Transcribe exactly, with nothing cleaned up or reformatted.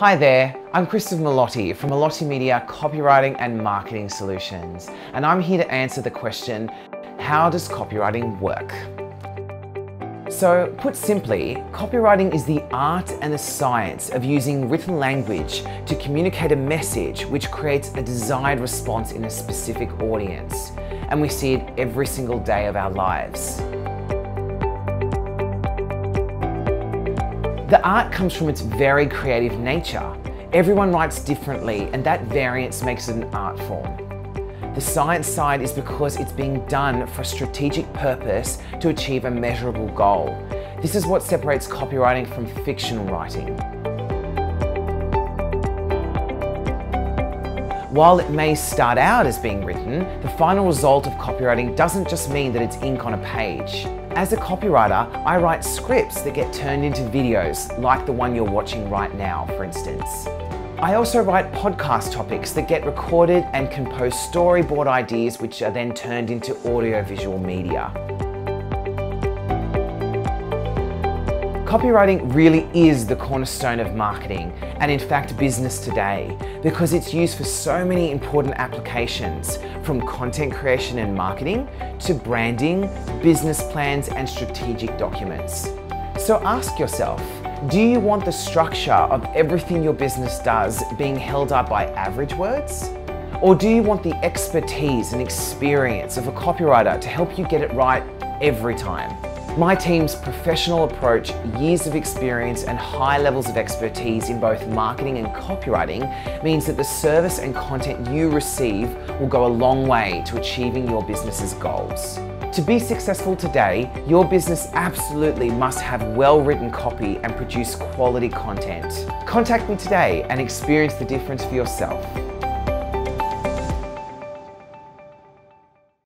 Hi there, I'm Chris Melotti from Melotti Media Copywriting and Marketing Solutions, and I'm here to answer the question, how does copywriting work? So, put simply, copywriting is the art and the science of using written language to communicate a message which creates a desired response in a specific audience, and we see it every single day of our lives. The art comes from its very creative nature. Everyone writes differently, and that variance makes it an art form. The science side is because it's being done for a strategic purpose to achieve a measurable goal. This is what separates copywriting from fiction writing. While it may start out as being written, the final result of copywriting doesn't just mean that it's ink on a page. As a copywriter, I write scripts that get turned into videos, like the one you're watching right now, for instance. I also write podcast topics that get recorded and compose storyboard ideas which are then turned into audiovisual media. Copywriting really is the cornerstone of marketing, and in fact business today, because it's used for so many important applications, from content creation and marketing, to branding, business plans and strategic documents. So ask yourself, do you want the structure of everything your business does being held up by average words? Or do you want the expertise and experience of a copywriter to help you get it right every time? My team's professional approach, years of experience and high levels of expertise in both marketing and copywriting means that the service and content you receive will go a long way to achieving your business's goals. To be successful today, your business absolutely must have well-written copy and produce quality content. Contact me today and experience the difference for yourself.